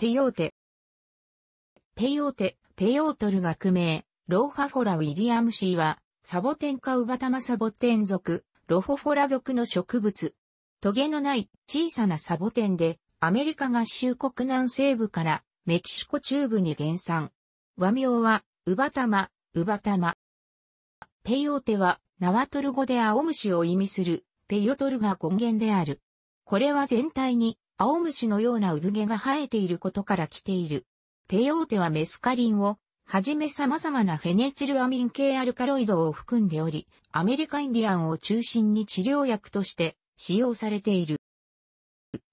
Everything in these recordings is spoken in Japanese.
ペヨーテ。ペヨーテ、ペヨートル学名、ローファフォラ・ウィリアムシーは、サボテン科ウバタマサボテン属、ロフォフォラ属の植物。トゲのない小さなサボテンで、アメリカ合衆国南西部からメキシコ中部に原産。和名は、ウバタマ、ウバタマ。ペヨーテは、ナワトル語で青虫を意味する、ペヨトルが語源である。これは全体に、青虫のような産毛が生えていることから来ている。ペヨーテはメスカリンを、はじめ様々なフェネチルアミン系アルカロイドを含んでおり、アメリカインディアンを中心に治療薬として使用されている。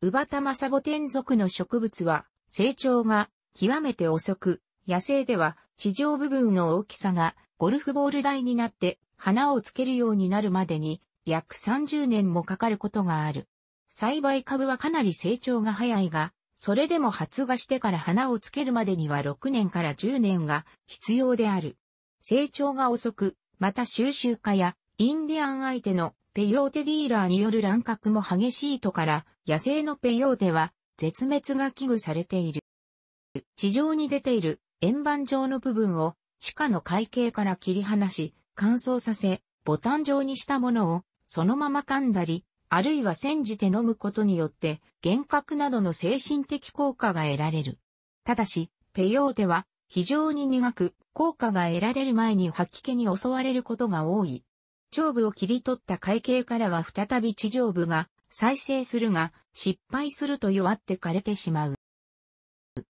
ウバタマサボテン属の植物は、成長が極めて遅く、野生では地上部分の大きさがゴルフボール大になって花をつけるようになるまでに約30年もかかることがある。栽培株はかなり成長が早いが、それでも発芽してから花をつけるまでには6年から10年が必要である。成長が遅く、また収集家やインディアン相手のペヨーテディーラーによる乱獲も激しいとから、野生のペヨーテは絶滅が危惧されている。地上に出ている円盤状の部分を地下の海茎から切り離し、乾燥させ、ボタン状にしたものをそのまま噛んだり、あるいは煎じて飲むことによって、幻覚などの精神的効果が得られる。ただし、ペヨーテは非常に苦く、効果が得られる前に吐き気に襲われることが多い。頂部を切り取った海茎からは再び地上部が再生するが、失敗すると弱って枯れてしまう。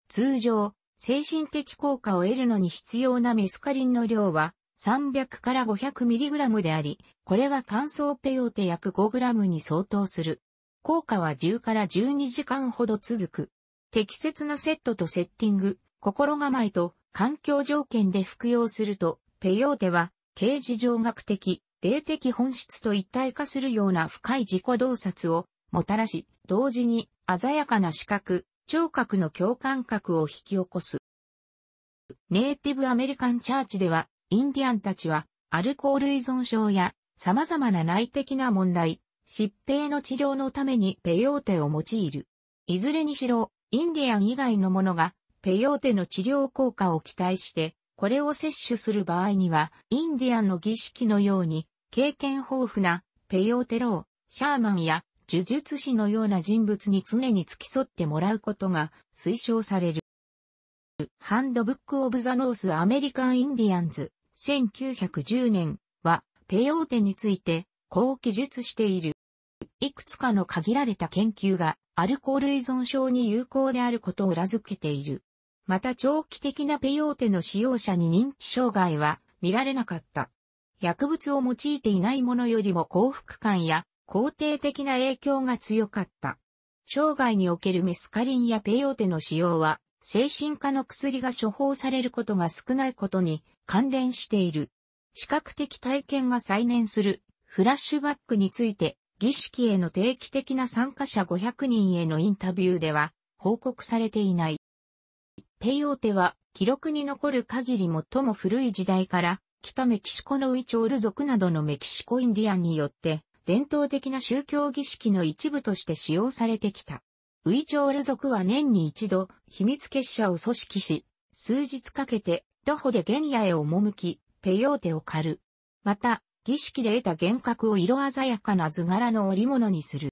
通常、精神的効果を得るのに必要なメスカリンの量は、300から 500mg であり、これは乾燥ペヨーテ約 5g に相当する。効果は10から12時間ほど続く。適切なセットとセッティング、心構えと環境条件で服用すると、ペヨーテは、形而上学的、霊的本質と一体化するような深い自己洞察をもたらし、同時に鮮やかな視覚、聴覚の共感覚を引き起こす。ネイティブアメリカンチャーチでは、インディアンたちは、アルコール依存症や、様々な内的な問題、疾病の治療のためにペヨーテを用いる。いずれにしろ、インディアン以外の者が、ペヨーテの治療効果を期待して、これを摂取する場合には、インディアンの儀式のように、経験豊富な、ペヨーテ老、シャーマンや、呪術師のような人物に常に付き添ってもらうことが推奨される。Handbook of the North American Indians。1910年はペヨーテについてこう記述している。いくつかの限られた研究がアルコール依存症に有効であることを裏付けている。また長期的なペヨーテの使用者に認知障害は見られなかった。薬物を用いていないものよりも幸福感や肯定的な影響が強かった。生涯におけるメスカリンやペヨーテの使用は精神科の薬が処方されることが少ないことに関連している。視覚的体験が再燃するフラッシュバックについて、儀式への定期的な参加者500人へのインタビューでは報告されていない。ペヨーテは記録に残る限り最も古い時代から北メキシコのウイチョール族などのメキシコインディアンによって伝統的な宗教儀式の一部として使用されてきた。ウイチョール族は年に一度秘密結社を組織し、数日かけて徒歩で原野へ赴き、ペヨーテを狩る。また、儀式で得た幻覚を色鮮やかな図柄の織物にする。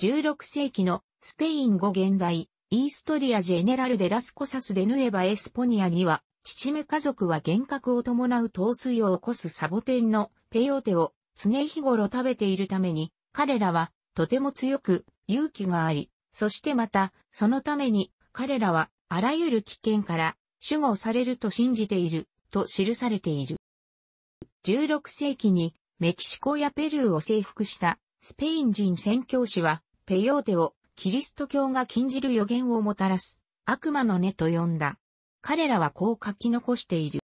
16世紀のスペイン語現代、イーストリア・ジェネラル・デ・ラス・コサス・デ・ヌエバ・エスポニアには、父目家族は幻覚を伴う陶酔を起こすサボテンのペヨーテを常日頃食べているために、彼らはとても強く勇気があり、そしてまた、そのために彼らはあらゆる危険から、守護されると信じている、と記されている。16世紀にメキシコやペルーを征服したスペイン人宣教師は、ペヨーテをキリスト教が禁じる予言をもたらす悪魔の根と呼んだ。彼らはこう書き残している。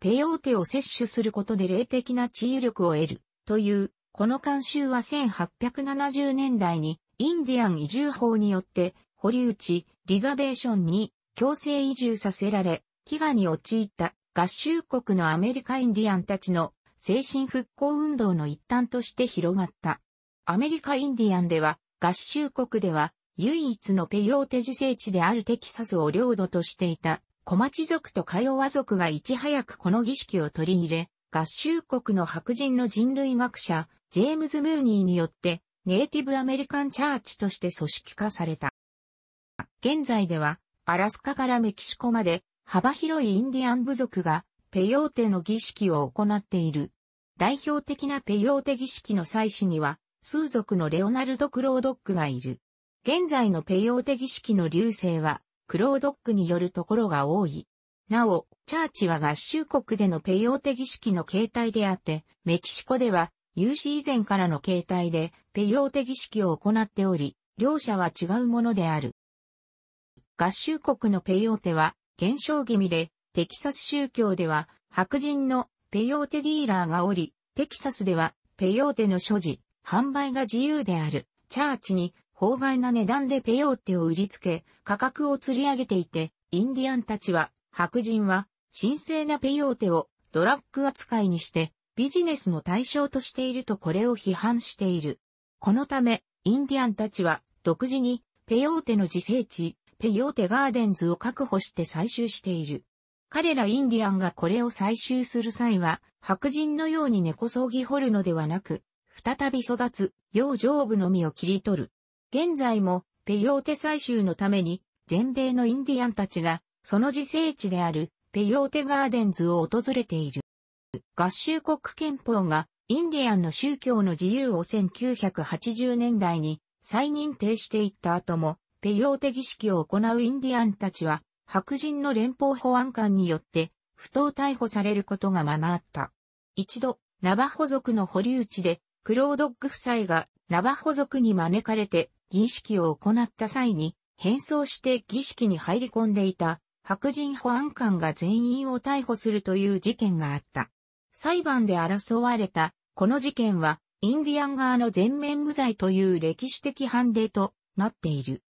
ペヨーテを摂取することで霊的な治癒力を得る、という、この慣習は1870年代にインディアン移住法によって保留地、リザベーションに、強制移住させられ、飢餓に陥った合衆国のアメリカインディアンたちの精神復興運動の一端として広がった。アメリカインディアンでは、合衆国では唯一のペヨーテ自生地であるテキサスを領土としていたコマチ族とカヨワ族がいち早くこの儀式を取り入れ、合衆国の白人の人類学者、ジェームズ・ムーニーによって、ネイティブアメリカンチャーチとして組織化された。現在では、アラスカからメキシコまで、幅広いインディアン部族が、ペヨーテの儀式を行っている。代表的なペヨーテ儀式の祭司には、数族のレオナルド・クロードックがいる。現在のペヨーテ儀式の隆盛は、クロードックによるところが多い。なお、チャーチは合衆国でのペヨーテ儀式の形態であって、メキシコでは、有史以前からの形態で、ペヨーテ儀式を行っており、両者は違うものである。合衆国のペヨーテは、減少気味で、テキサス宗教では白人のペヨーテディーラーがおり、テキサスではペヨーテの所持、販売が自由であるチャーチに法外な値段でペヨーテを売りつけ、価格を吊り上げていて、インディアンたちは、白人は神聖なペヨーテをドラッグ扱いにしてビジネスの対象としているとこれを批判している。このため、インディアンたちは独自にペヨーテの自生地、ペヨーテガーデンズを確保して採集している。彼らインディアンがこれを採集する際は、白人のように根こそぎ掘るのではなく、再び育つ、洋上部の実を切り取る。現在も、ペヨーテ採集のために、全米のインディアンたちが、その自生地である、ペヨーテガーデンズを訪れている。合衆国憲法が、インディアンの宗教の自由を1980年代に再認定していった後も、ペヨーテ儀式を行うインディアンたちは、白人の連邦保安官によって不当逮捕されることがままあった。一度、ナバホ族の保留地で、クロードック夫妻がナバホ族に招かれて儀式を行った際に、変装して儀式に入り込んでいた白人保安官が全員を逮捕するという事件があった。裁判で争われたこの事件は、インディアン側の全面無罪という歴史的判例となっている。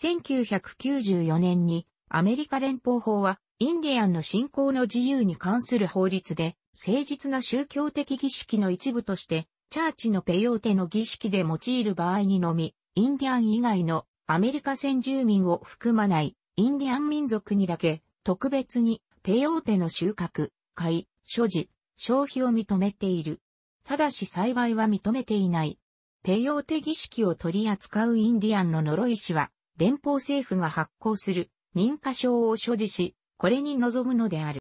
1994年に、アメリカ連邦法は、インディアンの信仰の自由に関する法律で、誠実な宗教的儀式の一部として、チャーチのペヨーテの儀式で用いる場合にのみ、インディアン以外のアメリカ先住民を含まない、インディアン民族にだけ、特別にペヨーテの収穫、買い、所持、消費を認めている。ただし栽培は認めていない。ペヨーテ儀式を取り扱うインディアンの呪い師は、連邦政府が発行する。認可証を所持し、これに臨むのである。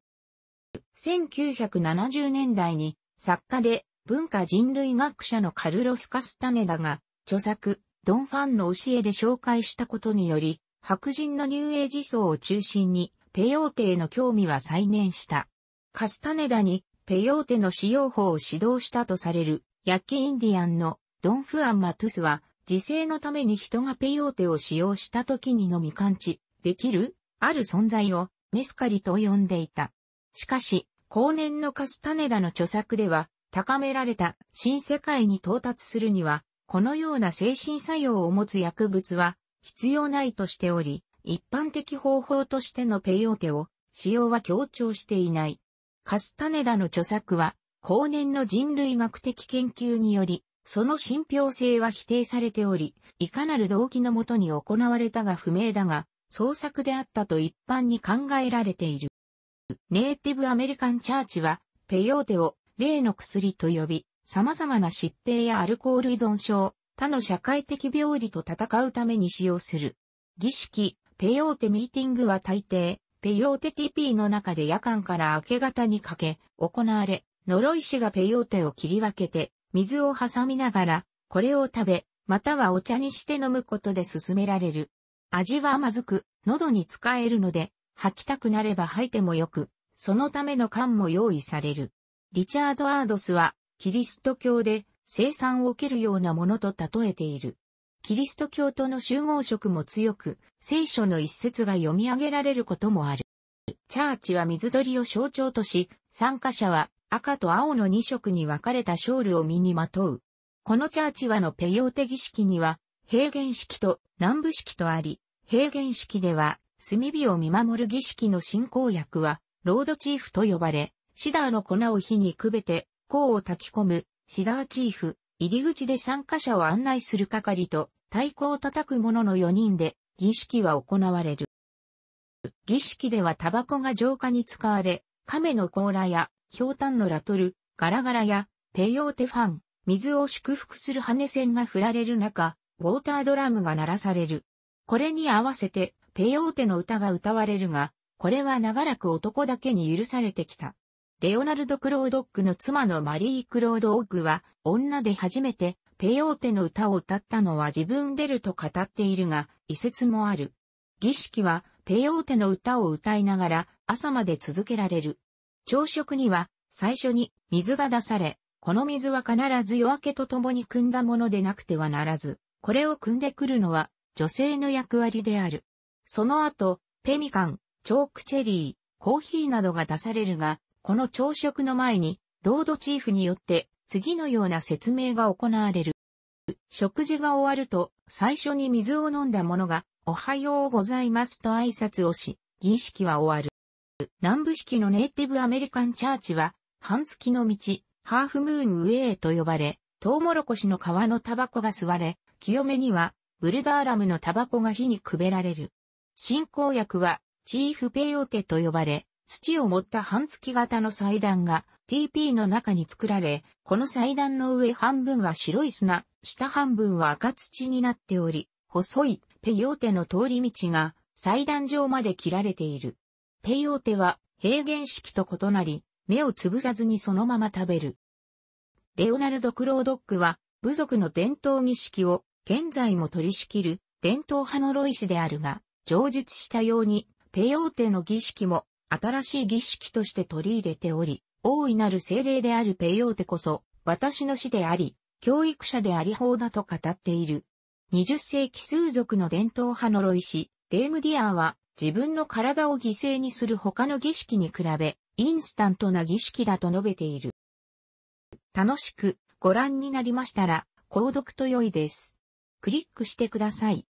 1970年代に作家で文化人類学者のカルロス・カスタネダが著作ドン・ファンの教えで紹介したことにより、白人のニューエイジ層を中心にペヨーテへの興味は再燃した。カスタネダにペヨーテの使用法を指導したとされるヤッキインディアンのドン・フアン・マトゥスは、自生のために人がペヨーテを使用した時にのみ感知。できる、ある存在をメスカリと呼んでいた。しかし、後年のカスタネダの著作では、高められた新世界に到達するには、このような精神作用を持つ薬物は必要ないとしており、一般的方法としてのペヨーテを使用は強調していない。カスタネダの著作は、後年の人類学的研究により、その信憑性は否定されており、いかなる動機のもとに行われたが不明だが、創作であったと一般に考えられている。ネイティブアメリカンチャーチは、ペヨーテを例の薬と呼び、様々な疾病やアルコール依存症、他の社会的病理と戦うために使用する。儀式、ペヨーテミーティングは大抵、ペヨーテ TP の中で夜間から明け方にかけ、行われ、呪い師がペヨーテを切り分けて、水を挟みながら、これを食べ、またはお茶にして飲むことで勧められる。味は甘く、喉に使えるので、吐きたくなれば吐いてもよく、そのための缶も用意される。リチャード・アードスは、キリスト教で、生産を受けるようなものと例えている。キリスト教との集合色も強く、聖書の一節が読み上げられることもある。チャーチは水鳥を象徴とし、参加者は赤と青の2色に分かれたショールを身にまとう。このチャーチはのペヨーテ儀式には、平原式と南部式とあり、平原式では、炭火を見守る儀式の進行役は、ロードチーフと呼ばれ、シダーの粉を火にくべて、香を炊き込む、シダーチーフ、入り口で参加者を案内する係と、太鼓を叩く者の4人で儀式は行われる。儀式ではタバコが浄化に使われ、亀の甲羅や瓢箪のラトル、ガラガラやペヨーテファン、水を祝福する羽線が振られる中、ウォータードラムが鳴らされる。これに合わせてペヨーテの歌が歌われるが、これは長らく男だけに許されてきた。レオナルド・クロードッグの妻のマリー・クロードッグは、女で初めてペヨーテの歌を歌ったのは自分でると語っているが、異説もある。儀式はペヨーテの歌を歌いながら朝まで続けられる。朝食には最初に水が出され、この水は必ず夜明けとともに汲んだものでなくてはならず、これを汲んでくるのは女性の役割である。その後、ペミカン、チョークチェリー、コーヒーなどが出されるが、この朝食の前に、ロードチーフによって次のような説明が行われる。食事が終わると、最初に水を飲んだ者が、おはようございますと挨拶をし、儀式は終わる。南部式のネイティブアメリカンチャーチは、半月の道、ハーフムーンウェイと呼ばれ、トウモロコシの皮のタバコが吸われ、清めには、ブルダーラムのタバコが火にくべられる。進行役は、チーフペヨテと呼ばれ、土を盛った半月型の祭壇が TP の中に作られ、この祭壇の上半分は白い砂、下半分は赤土になっており、細いペヨテの通り道が祭壇上まで切られている。ペヨテは平原式と異なり、目をつぶさずにそのまま食べる。レオナルド・クロードックは、部族の伝統儀式を現在も取り仕切る伝統派のロイ氏であるが、上述したように、ペヨーテの儀式も新しい儀式として取り入れており、大いなる精霊であるペヨーテこそ、私の師であり、教育者であり方だと語っている。20世紀数族の伝統派のロイ氏、レームディアーは、自分の体を犠牲にする他の儀式に比べ、インスタントな儀式だと述べている。楽しくご覧になりましたら、購読と良いです。クリックしてください。